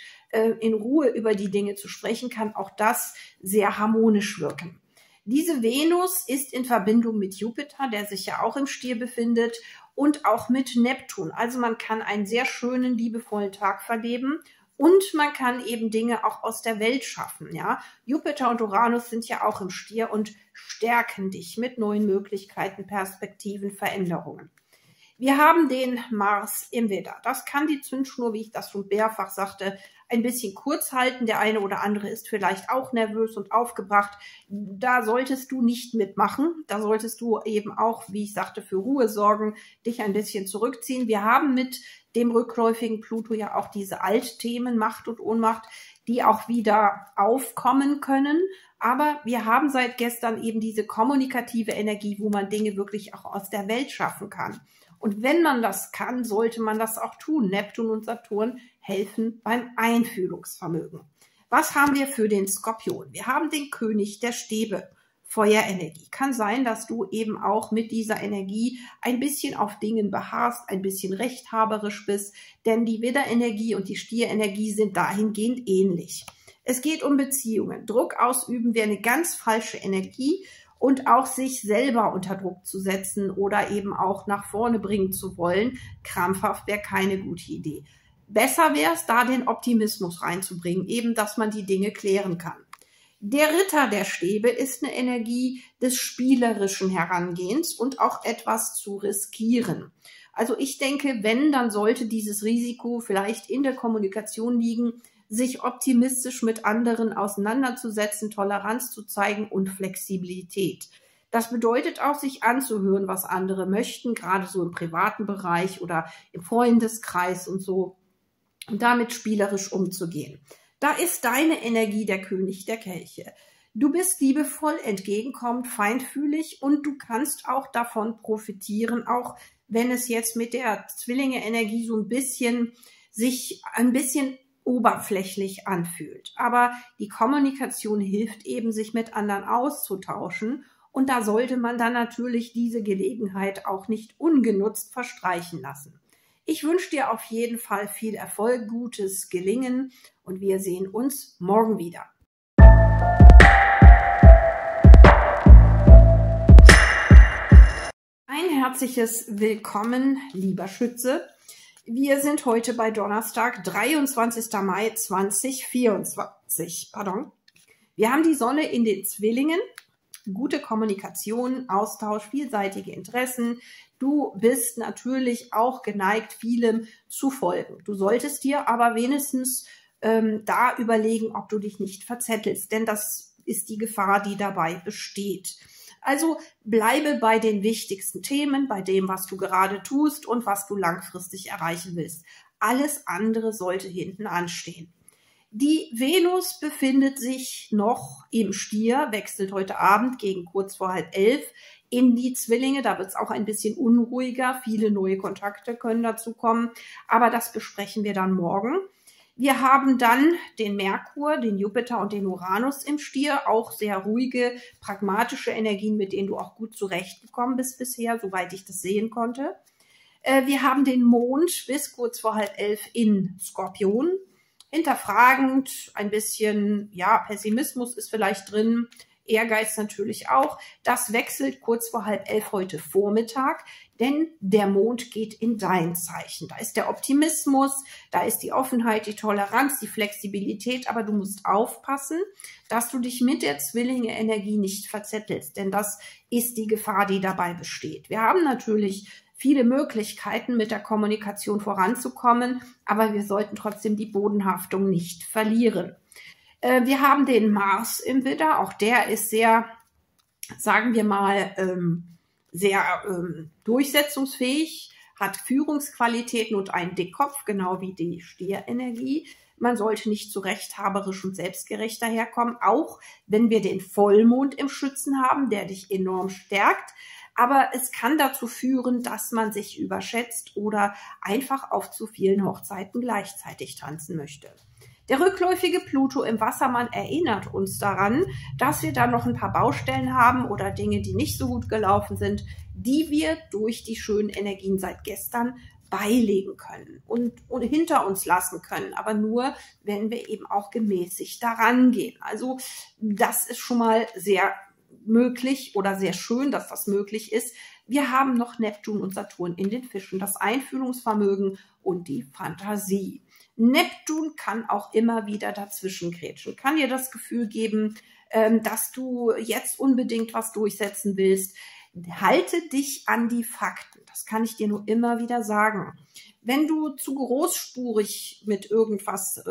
in Ruhe über die Dinge zu sprechen, kann auch das sehr harmonisch wirken. Diese Venus ist in Verbindung mit Jupiter, der sich ja auch im Stier befindet, und auch mit Neptun. Also man kann einen sehr schönen, liebevollen Tag verleben und man kann eben Dinge auch aus der Welt schaffen. Ja? Jupiter und Uranus sind ja auch im Stier und stärken dich mit neuen Möglichkeiten, Perspektiven, Veränderungen. Wir haben den Mars im Widder. Das kann die Zündschnur, wie ich das schon mehrfach sagte, ein bisschen kurz halten. Der eine oder andere ist vielleicht auch nervös und aufgebracht. Da solltest du nicht mitmachen. Da solltest du eben auch, wie ich sagte, für Ruhe sorgen, dich ein bisschen zurückziehen. Wir haben mit dem rückläufigen Pluto ja auch diese Altthemen Macht und Ohnmacht, die auch wieder aufkommen können. Aber wir haben seit gestern eben diese kommunikative Energie, wo man Dinge wirklich auch aus der Welt schaffen kann. Und wenn man das kann, sollte man das auch tun. Neptun und Saturn helfen beim Einfühlungsvermögen. Was haben wir für den Skorpion? Wir haben den König der Stäbe, Feuerenergie. Kann sein, dass du eben auch mit dieser Energie ein bisschen auf Dingen beharrst, ein bisschen rechthaberisch bist, denn die Widderenergie und die Stierenergie sind dahingehend ähnlich. Es geht um Beziehungen. Druck ausüben wäre eine ganz falsche Energie. Und auch sich selber unter Druck zu setzen oder eben auch nach vorne bringen zu wollen, krampfhaft wäre keine gute Idee. Besser wäre es, da den Optimismus reinzubringen, eben, dass man die Dinge klären kann. Der Ritter der Stäbe ist eine Energie des spielerischen Herangehens und auch etwas zu riskieren. Also ich denke, wenn, dann sollte dieses Risiko vielleicht in der Kommunikation liegen, sich optimistisch mit anderen auseinanderzusetzen, Toleranz zu zeigen und Flexibilität. Das bedeutet auch, sich anzuhören, was andere möchten, gerade so im privaten Bereich oder im Freundeskreis und so, und damit spielerisch umzugehen. Da ist deine Energie der König der Kelche. Du bist liebevoll, entgegenkommend, feinfühlig und du kannst auch davon profitieren, auch wenn es jetzt mit der Zwillinge-Energie so ein bisschen oberflächlich anfühlt. Aber die Kommunikation hilft eben, sich mit anderen auszutauschen und da sollte man dann natürlich diese Gelegenheit auch nicht ungenutzt verstreichen lassen. Ich wünsche dir auf jeden Fall viel Erfolg, gutes Gelingen und wir sehen uns morgen wieder. Ein herzliches Willkommen, lieber Schütze. Wir sind heute bei Donnerstag, 23. Mai 2024. Pardon. Wir haben die Sonne in den Zwillingen, gute Kommunikation, Austausch, vielseitige Interessen. Du bist natürlich auch geneigt, vielem zu folgen. Du solltest dir aber wenigstens da überlegen, ob du dich nicht verzettelst, denn das ist die Gefahr, die dabei besteht. Also bleibe bei den wichtigsten Themen, bei dem, was du gerade tust und was du langfristig erreichen willst. Alles andere sollte hinten anstehen. Die Venus befindet sich noch im Stier, wechselt heute Abend gegen kurz vor 10:30 in die Zwillinge. Da wird es auch ein bisschen unruhiger. Viele neue Kontakte können dazu kommen, aber das besprechen wir dann morgen. Wir haben dann den Merkur, den Jupiter und den Uranus im Stier, auch sehr ruhige, pragmatische Energien, mit denen du auch gut zurechtgekommen bist bisher, soweit ich das sehen konnte. Wir haben den Mond bis kurz vor 10:30 in Skorpion, hinterfragend, ein bisschen, ja, Pessimismus ist vielleicht drin, Ehrgeiz natürlich auch. Das wechselt kurz vor 10:30 heute Vormittag, denn der Mond geht in dein Zeichen. Da ist der Optimismus, da ist die Offenheit, die Toleranz, die Flexibilität, aber du musst aufpassen, dass du dich mit der Zwillinge-Energie nicht verzettelst, denn das ist die Gefahr, die dabei besteht. Wir haben natürlich viele Möglichkeiten, mit der Kommunikation voranzukommen, aber wir sollten trotzdem die Bodenhaftung nicht verlieren. Wir haben den Mars im Widder, auch der ist sehr, sagen wir mal, durchsetzungsfähig, hat Führungsqualitäten und einen Dickkopf, genau wie die Stierenergie. Man sollte nicht zu rechthaberisch und selbstgerecht daherkommen, auch wenn wir den Vollmond im Schützen haben, der dich enorm stärkt. Aber es kann dazu führen, dass man sich überschätzt oder einfach auf zu vielen Hochzeiten gleichzeitig tanzen möchte. Der rückläufige Pluto im Wassermann erinnert uns daran, dass wir da noch ein paar Baustellen haben oder Dinge, die nicht so gut gelaufen sind, die wir durch die schönen Energien seit gestern beilegen können und hinter uns lassen können, aber nur, wenn wir eben auch gemäßigt daran gehen. Also das ist schon mal sehr möglich oder sehr schön, dass das möglich ist. Wir haben noch Neptun und Saturn in den Fischen, das Einfühlungsvermögen und die Fantasie. Neptun kann auch immer wieder dazwischen grätschen, kann dir das Gefühl geben, dass du jetzt unbedingt was durchsetzen willst. Halte dich an die Fakten, das kann ich dir nur immer wieder sagen. Wenn du zu großspurig mit irgendwas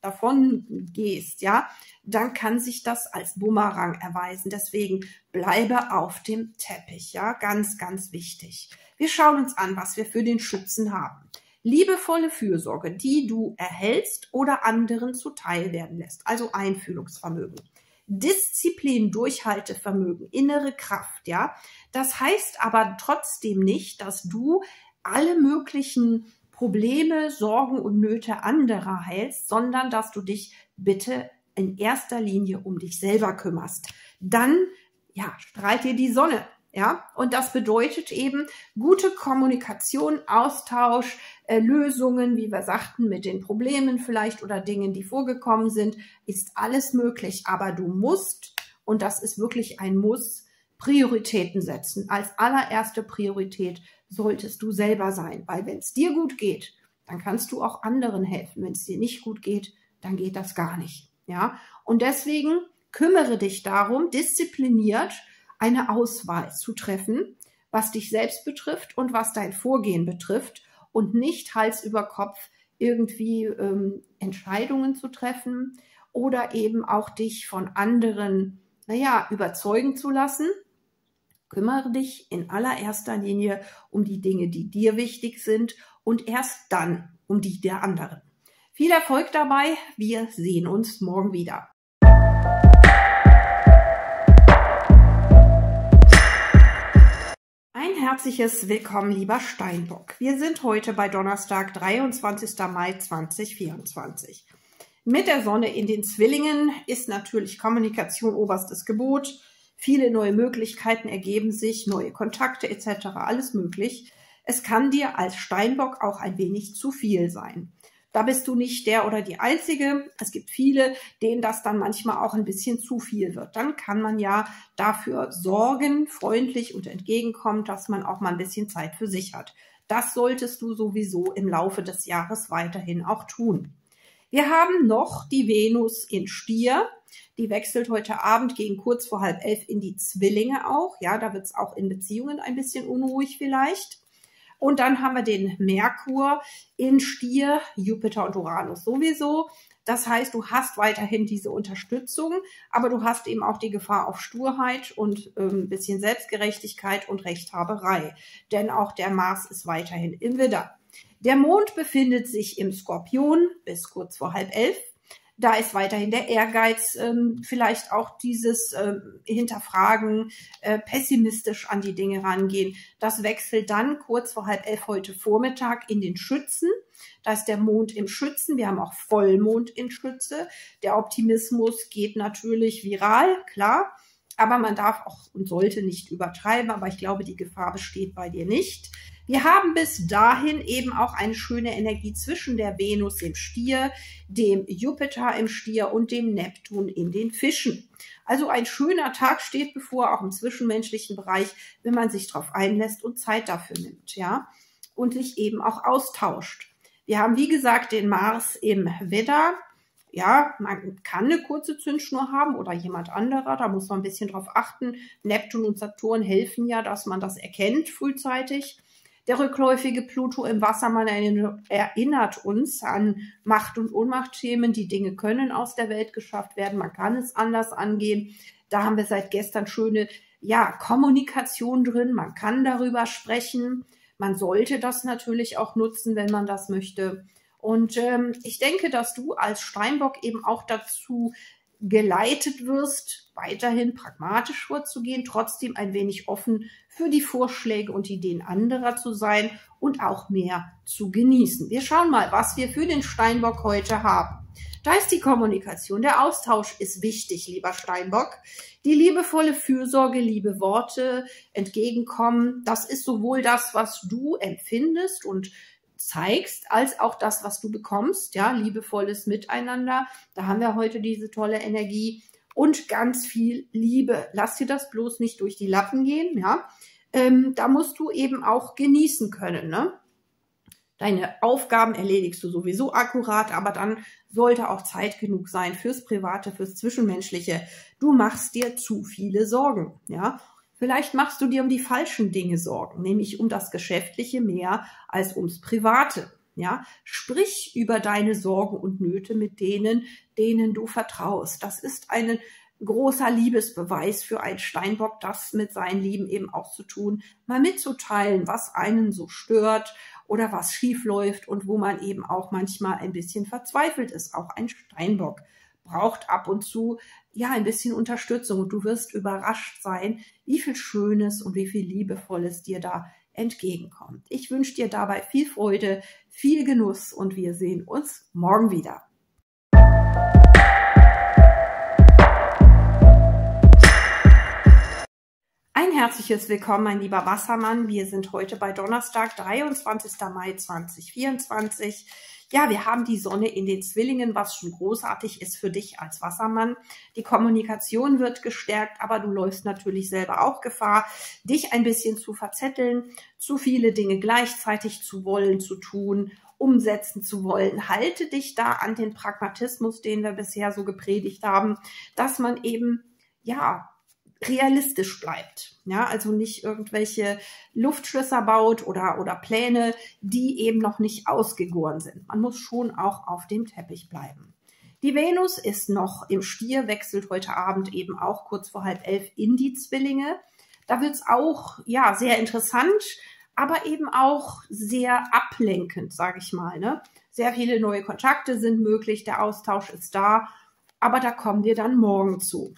davon gehst, ja, dann kann sich das als Bumerang erweisen. Deswegen bleibe auf dem Teppich, ja, ganz, ganz wichtig. Wir schauen uns an, was wir für den Schützen haben. Liebevolle Fürsorge, die du erhältst oder anderen zuteil werden lässt, also Einfühlungsvermögen. Disziplin, Durchhaltevermögen, innere Kraft, ja. Das heißt aber trotzdem nicht, dass du alle möglichen Probleme, Sorgen und Nöte anderer heilst, sondern dass du dich bitte in erster Linie um dich selber kümmerst. Dann, ja, strahlt dir die Sonne. Ja, und das bedeutet eben gute Kommunikation, Austausch, Lösungen, wie wir sagten, mit den Problemen vielleicht oder Dingen, die vorgekommen sind, ist alles möglich. Aber du musst, und das ist wirklich ein Muss, Prioritäten setzen. Als allererste Priorität solltest du selber sein, weil wenn es dir gut geht, dann kannst du auch anderen helfen. Wenn es dir nicht gut geht, dann geht das gar nicht. Ja, und deswegen kümmere dich darum, diszipliniert eine Auswahl zu treffen, was dich selbst betrifft und was dein Vorgehen betrifft und nicht Hals über Kopf irgendwie Entscheidungen zu treffen oder eben auch dich von anderen, naja, überzeugen zu lassen. Kümmere dich in allererster Linie um die Dinge, die dir wichtig sind und erst dann um die der anderen. Viel Erfolg dabei, wir sehen uns morgen wieder. Ein herzliches Willkommen, lieber Steinbock. Wir sind heute bei Donnerstag, 23. Mai 2024. Mit der Sonne in den Zwillingen ist natürlich Kommunikation oberstes Gebot. Viele neue Möglichkeiten ergeben sich, neue Kontakte etc. Alles möglich. Es kann dir als Steinbock auch ein wenig zu viel sein. Da bist du nicht der oder die Einzige. Es gibt viele, denen das dann manchmal auch ein bisschen zu viel wird. Dann kann man ja dafür sorgen, freundlich und entgegenkommen, dass man auch mal ein bisschen Zeit für sich hat. Das solltest du sowieso im Laufe des Jahres weiterhin auch tun. Wir haben noch die Venus in Stier. Die wechselt heute Abend gegen kurz vor 10:30 in die Zwillinge auch. Ja, da wird es auch in Beziehungen ein bisschen unruhig vielleicht. Und dann haben wir den Merkur in Stier, Jupiter und Uranus sowieso. Das heißt, du hast weiterhin diese Unterstützung, aber du hast eben auch die Gefahr auf Sturheit und ein bisschen Selbstgerechtigkeit und Rechthaberei. Denn auch der Mars ist weiterhin im Widder. Der Mond befindet sich im Skorpion bis kurz vor 10:30. Da ist weiterhin der Ehrgeiz, vielleicht auch dieses Hinterfragen, pessimistisch an die Dinge rangehen. Das wechselt dann kurz vor 10:30 heute Vormittag in den Schützen. Da ist der Mond im Schützen. Wir haben auch Vollmond in Schütze. Der Optimismus geht natürlich viral, klar. Aber man darf auch und sollte nicht übertreiben. Aber ich glaube, die Gefahr besteht bei dir nicht. Wir haben bis dahin eben auch eine schöne Energie zwischen der Venus im Stier, dem Jupiter im Stier und dem Neptun in den Fischen. Also ein schöner Tag steht bevor, auch im zwischenmenschlichen Bereich, wenn man sich darauf einlässt und Zeit dafür nimmt, ja, und sich eben auch austauscht. Wir haben, wie gesagt, den Mars im Widder. Ja, man kann eine kurze Zündschnur haben oder jemand anderer, da muss man ein bisschen drauf achten. Neptun und Saturn helfen ja, dass man das erkennt frühzeitig. Der rückläufige Pluto im Wassermann erinnert uns an Macht- und Ohnmachtthemen. Die Dinge können aus der Welt geschafft werden, man kann es anders angehen. Da haben wir seit gestern schöne, ja, Kommunikation drin, man kann darüber sprechen. Man sollte das natürlich auch nutzen, wenn man das möchte. Und ich denke, dass du als Steinbock eben auch dazu geleitet wirst, weiterhin pragmatisch vorzugehen, trotzdem ein wenig offen für die Vorschläge und Ideen anderer zu sein und auch mehr zu genießen. Wir schauen mal, was wir für den Steinbock heute haben. Da ist die Kommunikation, der Austausch ist wichtig, lieber Steinbock. Die liebevolle Fürsorge, liebe Worte, Entgegenkommen, das ist sowohl das, was du empfindest und zeigst, als auch das, was du bekommst, ja, liebevolles Miteinander. Da haben wir heute diese tolle Energie und ganz viel Liebe. Lass dir das bloß nicht durch die Lappen gehen, ja. Da musst du eben auch genießen können, ne? Deine Aufgaben erledigst du sowieso akkurat, aber dann sollte auch Zeit genug sein fürs Private, fürs Zwischenmenschliche. Du machst dir zu viele Sorgen, ja. Vielleicht machst du dir um die falschen Dinge Sorgen, nämlich um das Geschäftliche mehr als ums Private. Ja? Sprich über deine Sorgen und Nöte mit denen du vertraust. Das ist ein großer Liebesbeweis für einen Steinbock, das mit seinen Lieben eben auch zu tun, mal mitzuteilen, was einen so stört oder was schief läuft und wo man eben auch manchmal ein bisschen verzweifelt ist. Auch ein Steinbock braucht ab und zu, ja, ein bisschen Unterstützung, und du wirst überrascht sein, wie viel Schönes und wie viel Liebevolles dir da entgegenkommt. Ich wünsche dir dabei viel Freude, viel Genuss, und wir sehen uns morgen wieder. Ein herzliches Willkommen, mein lieber Wassermann. Wir sind heute bei Donnerstag, 23. Mai 2024. Ja, wir haben die Sonne in den Zwillingen, was schon großartig ist für dich als Wassermann. Die Kommunikation wird gestärkt, aber du läufst natürlich selber auch Gefahr, dich ein bisschen zu verzetteln, zu viele Dinge gleichzeitig zu wollen, zu tun, umsetzen zu wollen. Halte dich da an den Pragmatismus, den wir bisher so gepredigt haben, dass man eben, ja, realistisch bleibt, ja, also nicht irgendwelche Luftschlösser baut oder Pläne, die eben noch nicht ausgegoren sind. Man muss schon auch auf dem Teppich bleiben. Die Venus ist noch im Stier, wechselt heute Abend eben auch kurz vor 10:30 in die Zwillinge. Da wird es auch, ja, sehr interessant, aber eben auch sehr ablenkend, sage ich mal, ne? Sehr viele neue Kontakte sind möglich, der Austausch ist da, aber da kommen wir dann morgen zu.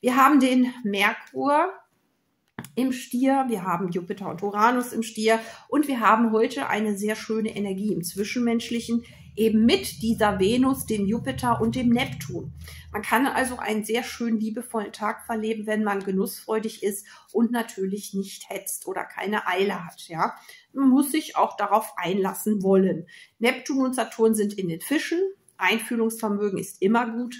Wir haben den Merkur im Stier, wir haben Jupiter und Uranus im Stier und wir haben heute eine sehr schöne Energie im Zwischenmenschlichen, eben mit dieser Venus, dem Jupiter und dem Neptun. Man kann also einen sehr schönen, liebevollen Tag verleben, wenn man genussfreudig ist und natürlich nicht hetzt oder keine Eile hat. Ja? Man muss sich auch darauf einlassen wollen. Neptun und Saturn sind in den Fischen. Einfühlungsvermögen ist immer gut,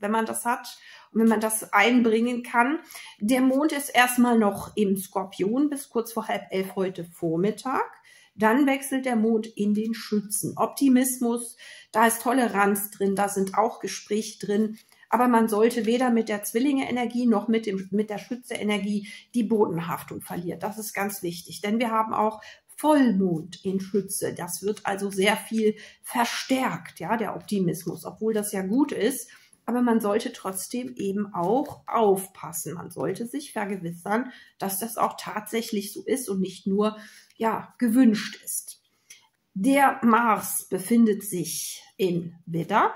wenn man das hat. Wenn man das einbringen kann. Der Mond ist erstmal noch im Skorpion bis kurz vor 10:30 heute Vormittag. Dann wechselt der Mond in den Schützen. Optimismus, da ist Toleranz drin, da sind auch Gespräche drin. Aber man sollte weder mit der Zwillinge-Energie noch mit der Schütze-Energie die Bodenhaftung verlieren. Das ist ganz wichtig, denn wir haben auch Vollmond in Schütze. Das wird also sehr viel verstärkt, ja, der Optimismus, obwohl das ja gut ist. Aber man sollte trotzdem eben auch aufpassen. Man sollte sich vergewissern, dass das auch tatsächlich so ist und nicht nur, ja, gewünscht ist. Der Mars befindet sich in Widder.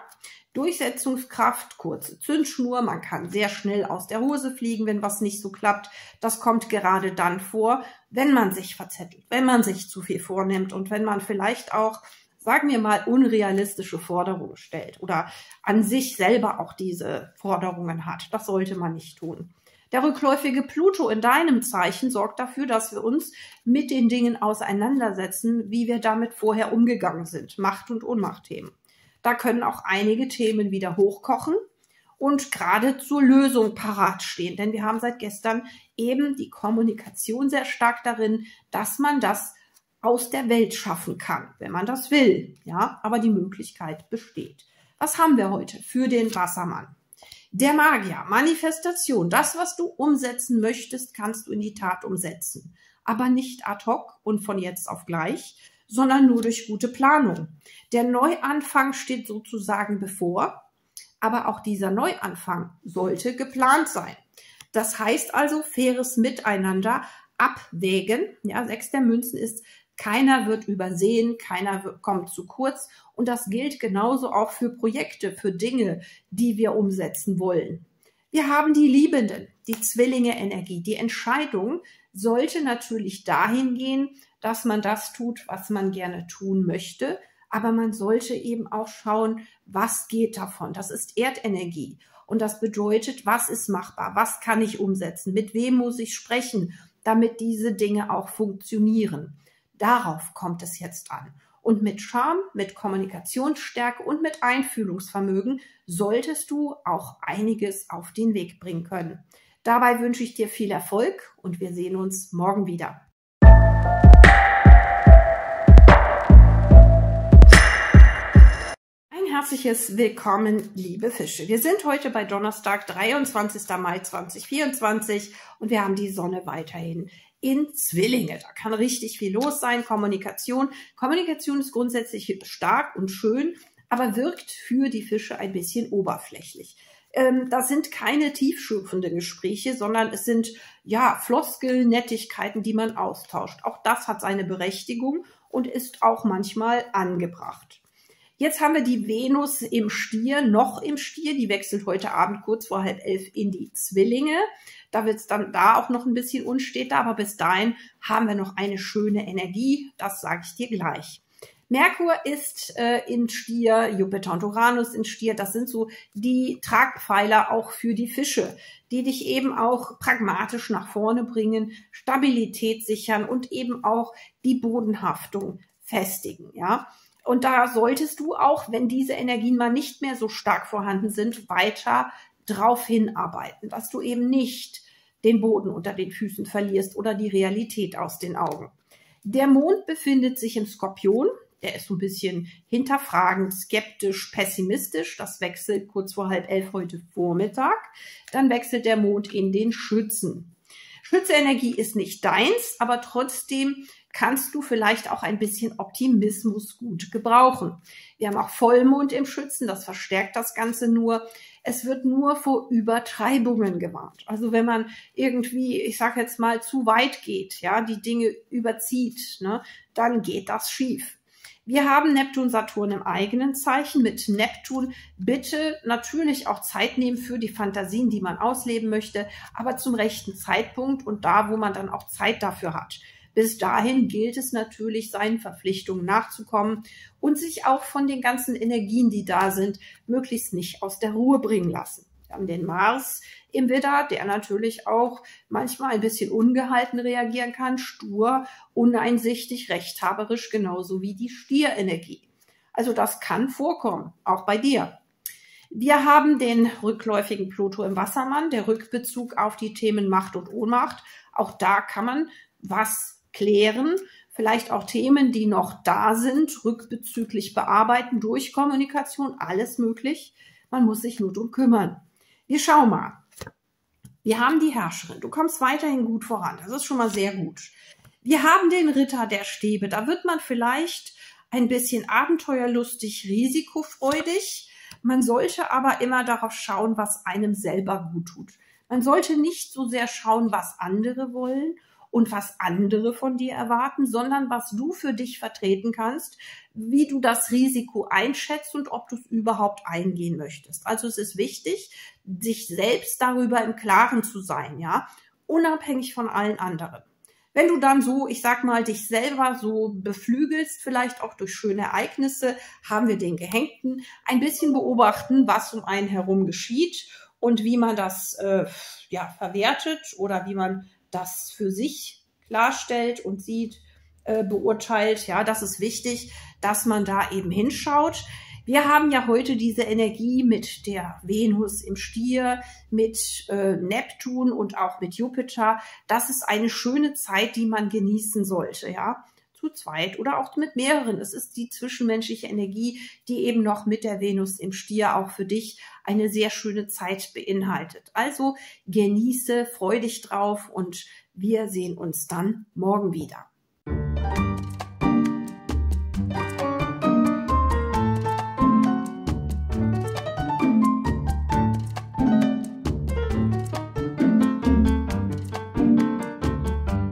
Durchsetzungskraft, kurze Zündschnur, man kann sehr schnell aus der Hose fliegen, wenn was nicht so klappt. Das kommt gerade dann vor, wenn man sich verzettelt, wenn man sich zu viel vornimmt und wenn man vielleicht auch, sagen wir mal, unrealistische Forderungen stellt oder an sich selber auch diese Forderungen hat. Das sollte man nicht tun. Der rückläufige Pluto in deinem Zeichen sorgt dafür, dass wir uns mit den Dingen auseinandersetzen, wie wir damit vorher umgegangen sind. Macht- und Ohnmachtthemen. Da können auch einige Themen wieder hochkochen und gerade zur Lösung parat stehen. Denn wir haben seit gestern eben die Kommunikation sehr stark darin, dass man das aus der Welt schaffen kann, wenn man das will. Ja, aber die Möglichkeit besteht. Was haben wir heute für den Wassermann? Der Magier, Manifestation, das, was du umsetzen möchtest, kannst du in die Tat umsetzen. Aber nicht ad hoc und von jetzt auf gleich, sondern nur durch gute Planung. Der Neuanfang steht sozusagen bevor, aber auch dieser Neuanfang sollte geplant sein. Das heißt also, faires Miteinander abwägen. Ja, 6 der Münzen ist, keiner wird übersehen, keiner kommt zu kurz. Und das gilt genauso auch für Projekte, für Dinge, die wir umsetzen wollen. Wir haben die Liebenden, die Zwillinge-Energie. Die Entscheidung sollte natürlich dahin gehen, dass man das tut, was man gerne tun möchte. Aber man sollte eben auch schauen, was geht davon. Das ist Erdenergie. Und das bedeutet, was ist machbar? Was kann ich umsetzen? Mit wem muss ich sprechen, damit diese Dinge auch funktionieren? Darauf kommt es jetzt an. Und mit Charme, mit Kommunikationsstärke und mit Einfühlungsvermögen solltest du auch einiges auf den Weg bringen können. Dabei wünsche ich dir viel Erfolg und wir sehen uns morgen wieder. Ein herzliches Willkommen, liebe Fische. Wir sind heute bei Donnerstag, 23. Mai 2024 und wir haben die Sonne weiterhin in Zwillinge. Da kann richtig viel los sein. Kommunikation. Kommunikation ist grundsätzlich stark und schön, aber wirkt für die Fische ein bisschen oberflächlich. Das sind keine tiefschürfenden Gespräche, sondern es sind ja Floskeln, Nettigkeiten, die man austauscht. Auch das hat seine Berechtigung und ist auch manchmal angebracht. Jetzt haben wir die Venus im Stier, noch im Stier. Die wechselt heute Abend kurz vor 22:30 in die Zwillinge. Da wird es dann da auch noch ein bisschen unsteter, aber bis dahin haben wir noch eine schöne Energie. Das sage ich dir gleich. Merkur ist in Stier, Jupiter und Uranus in Stier. Das sind so die Tragpfeiler auch für die Fische, die dich eben auch pragmatisch nach vorne bringen, Stabilität sichern und eben auch die Bodenhaftung festigen, ja. Und da solltest du auch, wenn diese Energien mal nicht mehr so stark vorhanden sind, weiter drauf hinarbeiten, dass du eben nicht den Boden unter den Füßen verlierst oder die Realität aus den Augen. Der Mond befindet sich im Skorpion. Der ist so ein bisschen hinterfragend, skeptisch, pessimistisch. Das wechselt kurz vor 22:30 heute Vormittag. Dann wechselt der Mond in den Schützen. Schütze-Energie ist nicht deins, aber trotzdem kannst du vielleicht auch ein bisschen Optimismus gut gebrauchen. Wir haben auch Vollmond im Schützen, das verstärkt das Ganze nur. Es wird nur vor Übertreibungen gewarnt. Also wenn man irgendwie, ich sage jetzt mal, zu weit geht, ja, die Dinge überzieht, ne, dann geht das schief. Wir haben Neptun, Saturn im eigenen Zeichen. Mit Neptun bitte natürlich auch Zeit nehmen für die Fantasien, die man ausleben möchte, aber zum rechten Zeitpunkt und da, wo man dann auch Zeit dafür hat. Bis dahin gilt es natürlich, seinen Verpflichtungen nachzukommen und sich auch von den ganzen Energien, die da sind, möglichst nicht aus der Ruhe bringen lassen. Wir haben den Mars im Widder, der natürlich auch manchmal ein bisschen ungehalten reagieren kann, stur, uneinsichtig, rechthaberisch, genauso wie die Stierenergie. Also das kann vorkommen, auch bei dir. Wir haben den rückläufigen Pluto im Wassermann, der Rückbezug auf die Themen Macht und Ohnmacht. Auch da kann man was klären, vielleicht auch Themen, die noch da sind, rückbezüglich bearbeiten, durch Kommunikation, alles möglich. Man muss sich nur drum kümmern. Wir schauen mal. Wir haben die Herrscherin. Du kommst weiterhin gut voran. Das ist schon mal sehr gut. Wir haben den Ritter der Stäbe. Da wird man vielleicht ein bisschen abenteuerlustig, risikofreudig. Man sollte aber immer darauf schauen, was einem selber gut tut. Man sollte nicht so sehr schauen, was andere wollen. und was andere von dir erwarten, sondern was du für dich vertreten kannst, wie du das Risiko einschätzt und ob du es überhaupt eingehen möchtest. Also es ist wichtig, sich selbst darüber im Klaren zu sein, ja, unabhängig von allen anderen. Wenn du dann so, ich sag mal, dich selber so beflügelst, vielleicht auch durch schöne Ereignisse, haben wir den Gehängten, ein bisschen beobachten, was um einen herum geschieht und wie man das verwertet oder wie man das für sich klarstellt und sieht, beurteilt. Ja, das ist wichtig, dass man da eben hinschaut. Wir haben ja heute diese Energie mit der Venus im Stier, mit Neptun und auch mit Jupiter. Das ist eine schöne Zeit, die man genießen sollte, ja, zu zweit oder auch mit mehreren. Es ist die zwischenmenschliche Energie, die eben noch mit der Venus im Stier auch für dich eine sehr schöne Zeit beinhaltet. Also genieße, freu dich drauf und wir sehen uns dann morgen wieder.